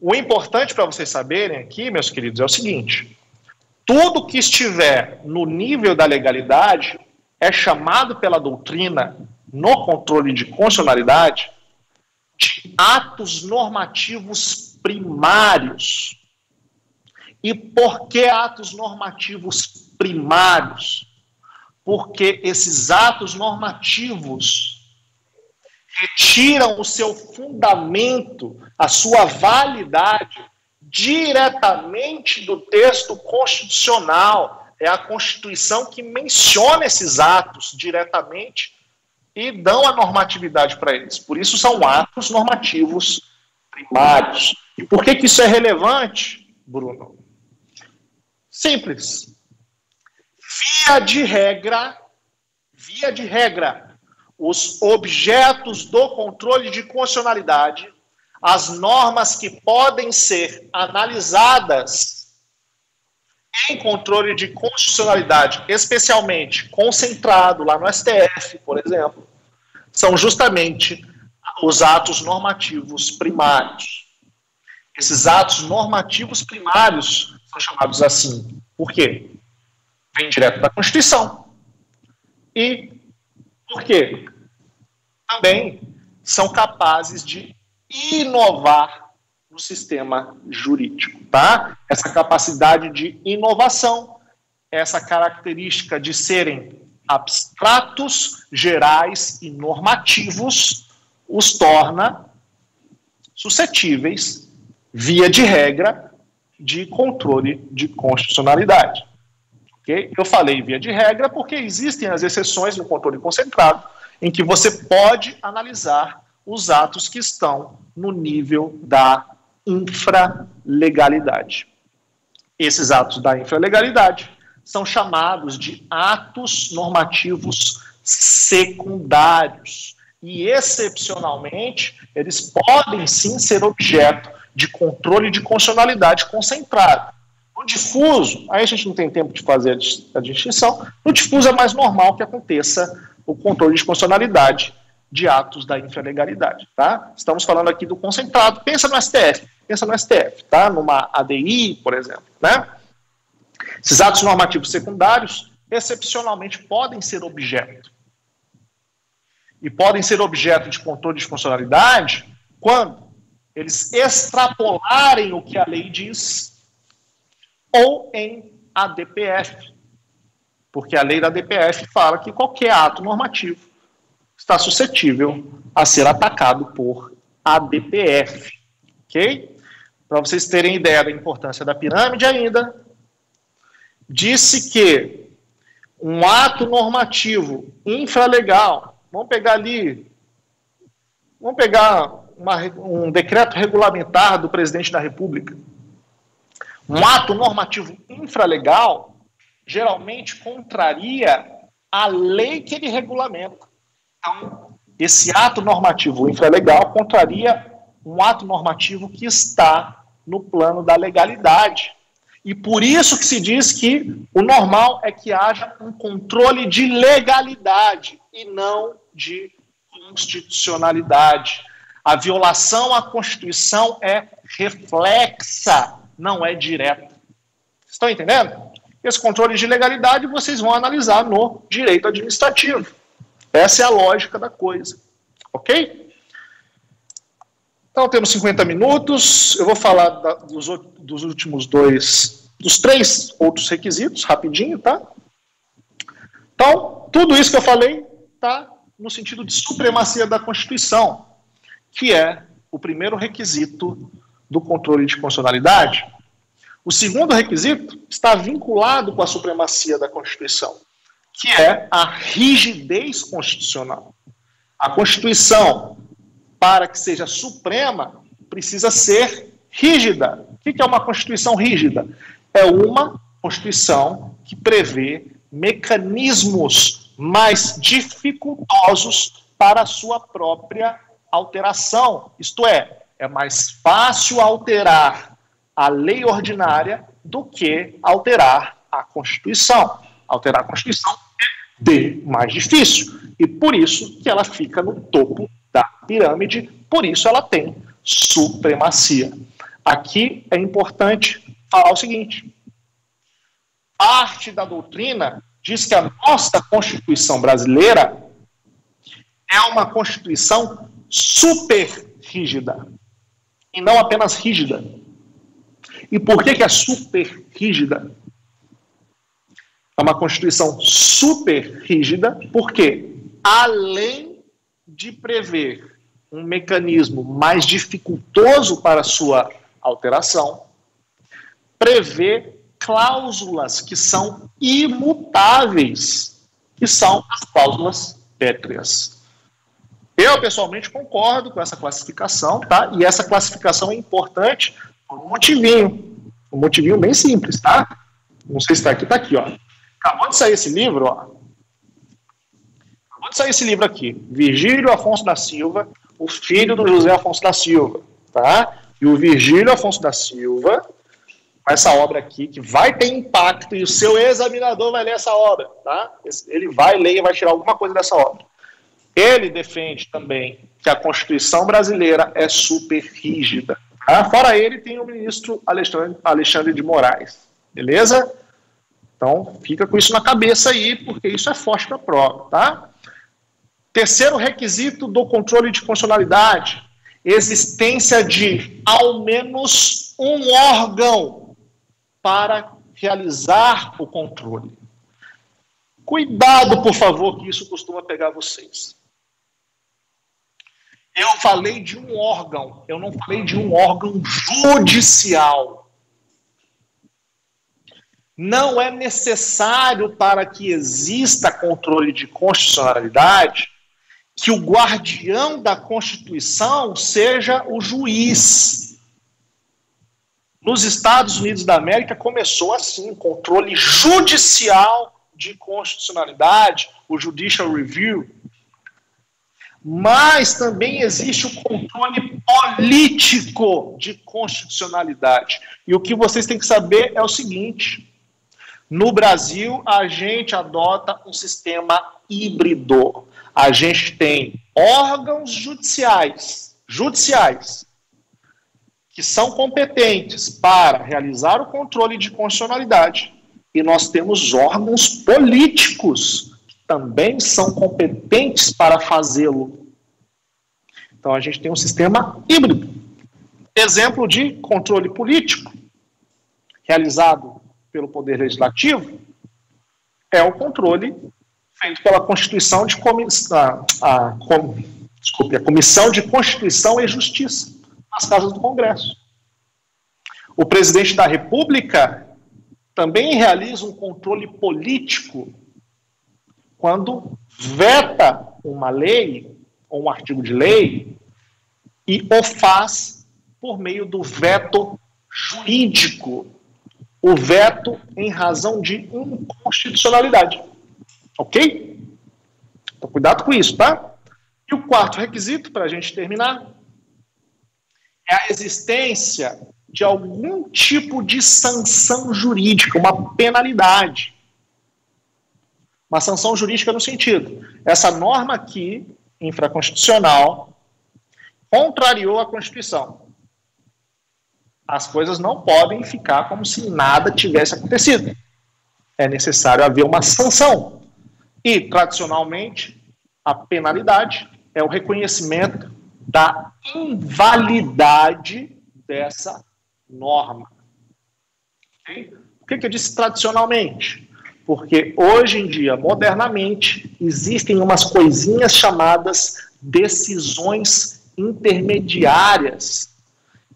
O importante para vocês saberem aqui, meus queridos, é o seguinte. Tudo que estiver no nível da legalidade é chamado pela doutrina, no controle de constitucionalidade, de atos normativos primários. E por que atos normativos primários? Porque esses atos normativos retiram o seu fundamento, a sua validade, diretamente do texto constitucional. É a Constituição que menciona esses atos diretamente e dão a normatividade para eles. Por isso são atos normativos primários. E por que que isso é relevante, Bruno? Simples. Via de regra, os objetos do controle de constitucionalidade, as normas que podem ser analisadas em controle de constitucionalidade, especialmente concentrado lá no STF, por exemplo, são justamente os atos normativos primários. Esses atos normativos primários são chamados assim. Por quê? Vem direto da Constituição. E por quê? Também são capazes de inovar no sistema jurídico, tá? Essa capacidade de inovação, essa característica de serem abstratos, gerais e normativos, os torna suscetíveis, via de regra, de controle de constitucionalidade. Okay? Eu falei via de regra porque existem as exceções no controle concentrado em que você pode analisar os atos que estão no nível da infralegalidade. Esses atos da infralegalidade são chamados de atos normativos secundários e, excepcionalmente, eles podem sim ser objeto de controle de constitucionalidade concentrado. No difuso, aí a gente não tem tempo de fazer a distinção, no difuso é mais normal que aconteça o controle de constitucionalidade de atos da infralegalidade, tá? Estamos falando aqui do concentrado, pensa no STF, tá? Numa ADI, por exemplo, né? Esses atos normativos secundários, excepcionalmente, podem ser objeto. E podem ser objeto de controle de constitucionalidade quando eles extrapolarem o que a lei diz ou em ADPF, porque a lei da ADPF fala que qualquer ato normativo está suscetível a ser atacado por ADPF, ok? Para vocês terem ideia da importância da pirâmide ainda, disse que um ato normativo infralegal, vamos pegar um decreto regulamentar do presidente da República. Um ato normativo infralegal geralmente contraria a lei que ele regulamenta. Então, esse ato normativo infralegal contraria um ato normativo que está no plano da legalidade. E por isso que se diz que o normal é que haja um controle de legalidade e não de constitucionalidade. A violação à Constituição é reflexa, não é direta. Estão entendendo? Esse controle de legalidade vocês vão analisar no direito administrativo. Essa é a lógica da coisa. Ok? Então, temos 50 minutos. Eu vou falar dos últimos dois, dos três outros requisitos, rapidinho, tá? Então, tudo isso que eu falei tá no sentido de supremacia da Constituição, que é o primeiro requisito do controle de constitucionalidade. O segundo requisito está vinculado com a supremacia da Constituição, que é a rigidez constitucional. A Constituição, para que seja suprema, precisa ser rígida. O que é uma Constituição rígida? É uma Constituição que prevê mecanismos mais dificultosos para a sua própria alteração, isto é, é mais fácil alterar a lei ordinária do que alterar a Constituição. Alterar a Constituição é de mais difícil, e por isso que ela fica no topo da pirâmide, por isso ela tem supremacia. Aqui é importante falar o seguinte, parte da doutrina diz que a nossa Constituição brasileira é uma Constituição super rígida, e não apenas rígida. E por que que é super rígida? É uma Constituição super rígida porque, além de prever um mecanismo mais dificultoso para sua alteração, prevê cláusulas que são imutáveis, que são as cláusulas pétreas. Eu, pessoalmente, concordo com essa classificação, tá? E essa classificação é importante por um motivinho bem simples, tá? Não sei se está aqui, ó. Acabou de sair esse livro, ó. Acabou de sair esse livro aqui, Virgílio Afonso da Silva, o filho do José Afonso da Silva, tá? E o Virgílio Afonso da Silva, com essa obra aqui, que vai ter impacto, e o seu examinador vai ler essa obra, tá? Ele vai ler e vai tirar alguma coisa dessa obra. Ele defende também que a Constituição brasileira é super rígida. Tá? Fora ele, tem o ministro Alexandre de Moraes. Beleza? Então, fica com isso na cabeça aí, porque isso é forte para a prova. Tá? Terceiro requisito do controle de constitucionalidade, existência de ao menos um órgão para realizar o controle. Cuidado, por favor, que isso costuma pegar vocês. Eu falei de um órgão, eu não falei de um órgão judicial. Não é necessário para que exista controle de constitucionalidade que o guardião da Constituição seja o juiz. Nos Estados Unidos da América começou assim, controle judicial de constitucionalidade, o Judicial Review. Mas também existe o controle político de constitucionalidade. E o que vocês têm que saber é o seguinte: no Brasil, a gente adota um sistema híbrido. A gente tem órgãos judiciais que são competentes para realizar o controle de constitucionalidade, e nós temos órgãos políticos que também são competentes para fazê-lo. Então, a gente tem um sistema híbrido. Exemplo de controle político realizado pelo Poder Legislativo é o controle feito pela Constituição de a Comissão de Constituição e Justiça nas casas do Congresso. O presidente da República também realiza um controle político quando veta uma lei ou um artigo de lei e o faz por meio do veto jurídico, o veto em razão de inconstitucionalidade. Ok? Então, cuidado com isso, tá? E o quarto requisito, para a gente terminar, é a existência de algum tipo de sanção jurídica, uma penalidade. Uma sanção jurídica no sentido, essa norma aqui, infraconstitucional, contrariou a Constituição. As coisas não podem ficar como se nada tivesse acontecido. É necessário haver uma sanção. E, tradicionalmente, a penalidade é o reconhecimento da invalidade dessa norma. Por que eu disse tradicionalmente? Porque hoje em dia, modernamente, existem umas coisinhas chamadas decisões intermediárias.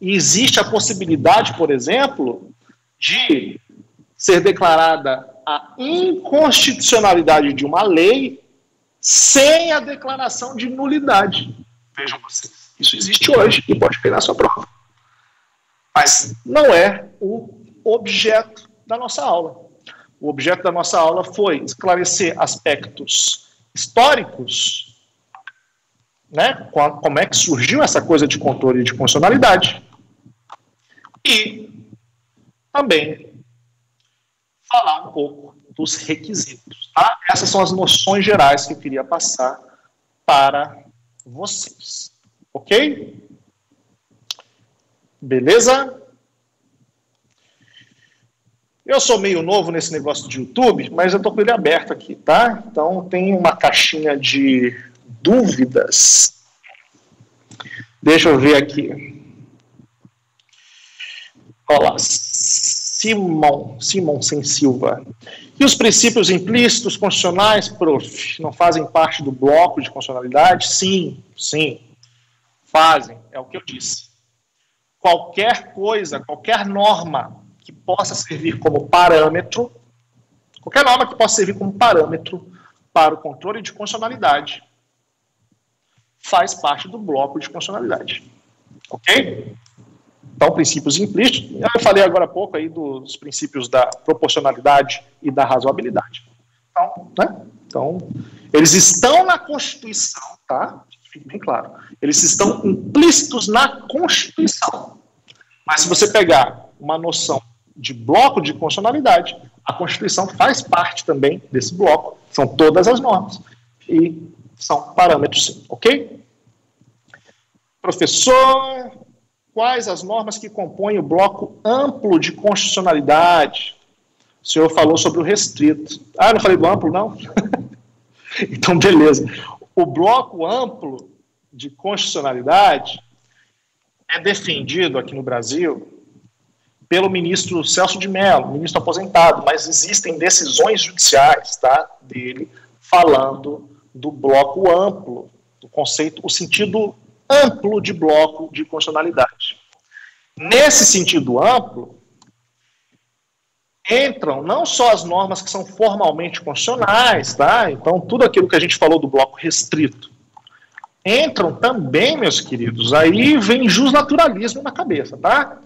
E existe a possibilidade, por exemplo, de ser declarada a inconstitucionalidade de uma lei sem a declaração de nulidade. Vejam vocês, isso existe hoje e pode pegar sua prova. Mas não é o objeto da nossa aula. O objeto da nossa aula foi esclarecer aspectos históricos, né? Como é que surgiu essa coisa de controle de constitucionalidade. E também falar um pouco dos requisitos. Tá? Essas são as noções gerais que eu queria passar para vocês. Ok? Beleza? Eu sou meio novo nesse negócio de YouTube, mas eu tô com ele aberto aqui, tá? Então tem uma caixinha de dúvidas. Deixa eu ver aqui. Olha lá. Simonsen Silva. E os princípios implícitos constitucionais, prof, não fazem parte do bloco de constitucionalidade? Sim. Fazem. É o que eu disse. Qualquer coisa, qualquer norma que possa servir como parâmetro, qualquer norma que possa servir como parâmetro para o controle de constitucionalidade, faz parte do bloco de constitucionalidade. Ok? Então, princípios implícitos. Eu falei agora há pouco aí dos princípios da proporcionalidade e da razoabilidade. Então, né? Então eles estão na Constituição, tá? Fique bem claro. Eles estão implícitos na Constituição. Mas se você pegar uma noção de bloco de constitucionalidade, a Constituição faz parte também desse bloco, são todas as normas, e são parâmetros, ok? Professor, quais as normas que compõem o bloco amplo de constitucionalidade? O senhor falou sobre o restrito. Ah, não falei do amplo, não? Então, beleza. O bloco amplo de constitucionalidade é defendido aqui no Brasil pelo ministro Celso de Mello, ministro aposentado, mas existem decisões judiciais, tá, dele falando do bloco amplo, do conceito, o sentido amplo de bloco de constitucionalidade. Nesse sentido amplo, entram não só as normas que são formalmente constitucionais, tá, então tudo aquilo que a gente falou do bloco restrito, entram também, meus queridos, aí vem justnaturalismo na cabeça, tá?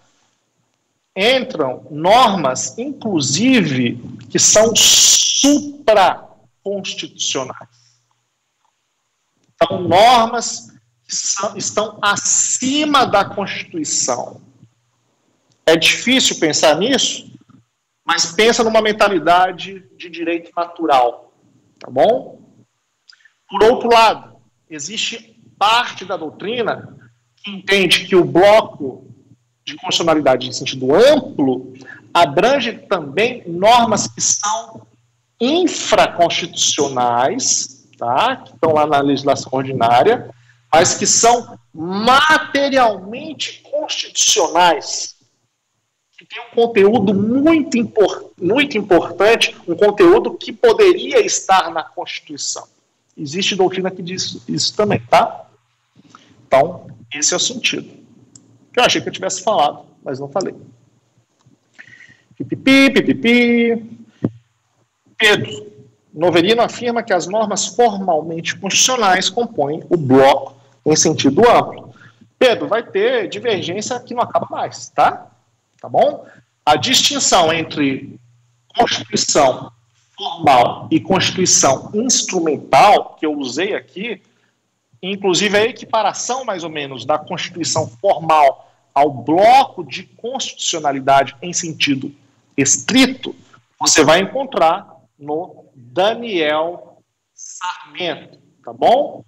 Entram normas, inclusive, que são supraconstitucionais. Então, normas que estão acima da Constituição. É difícil pensar nisso, mas pensa numa mentalidade de direito natural, tá bom? Por outro lado, existe parte da doutrina que entende que o bloco de constitucionalidade em sentido amplo abrange também normas que são infraconstitucionais, tá? Que estão lá na legislação ordinária, mas que são materialmente constitucionais, que tem um conteúdo muito importante, um conteúdo que poderia estar na Constituição. Existe doutrina que diz isso também, tá? Então, esse é o sentido. Que eu achei que eu tivesse falado, mas não falei. Pedro, Noverino afirma que as normas formalmente constitucionais compõem o bloco em sentido amplo. Pedro, vai ter divergência que não acaba mais, tá? Tá bom? A distinção entre Constituição formal e Constituição instrumental, que eu usei aqui, inclusive a equiparação, mais ou menos, da Constituição formal ao bloco de constitucionalidade em sentido estrito, você vai encontrar no Daniel Sarmento, tá bom?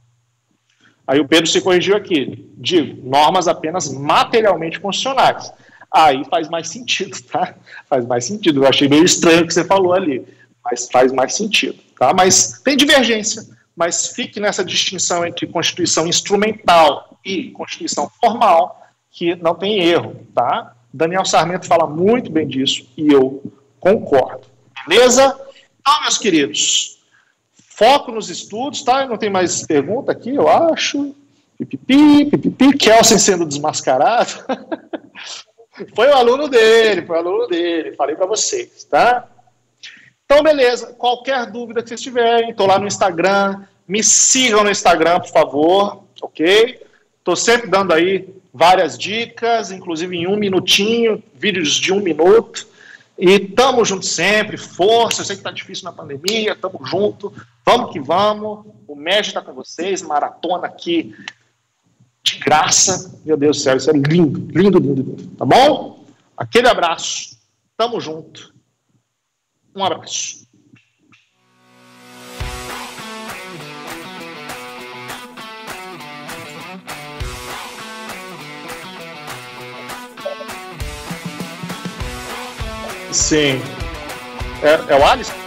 Aí o Pedro se corrigiu aqui, digo, normas apenas materialmente constitucionais. Aí faz mais sentido, tá? Faz mais sentido, eu achei meio estranho o que você falou ali, mas faz mais sentido, tá? Mas tem divergência, mas fique nessa distinção entre Constituição instrumental e Constituição formal, que não tem erro, tá? Daniel Sarmento fala muito bem disso e eu concordo, beleza? Então, meus queridos, foco nos estudos, tá? Não tem mais pergunta aqui, eu acho. Pipipi, pipipi, Kelsen sendo desmascarado. Foi o aluno dele, falei para vocês, tá? Então, beleza, qualquer dúvida que vocês tiverem, estou lá no Instagram, me sigam no Instagram, por favor, ok? Estou sempre dando aí várias dicas, inclusive em 1 minutinho, vídeos de 1 minuto, e tamo junto sempre, força, eu sei que tá difícil na pandemia, tamo junto, vamos que vamos, o Mege tá com vocês, maratona aqui, de graça, meu Deus do céu, isso é lindo, lindo, lindo, lindo, tá bom? Aquele abraço, tamo junto, um abraço. Sim, é o Alisson?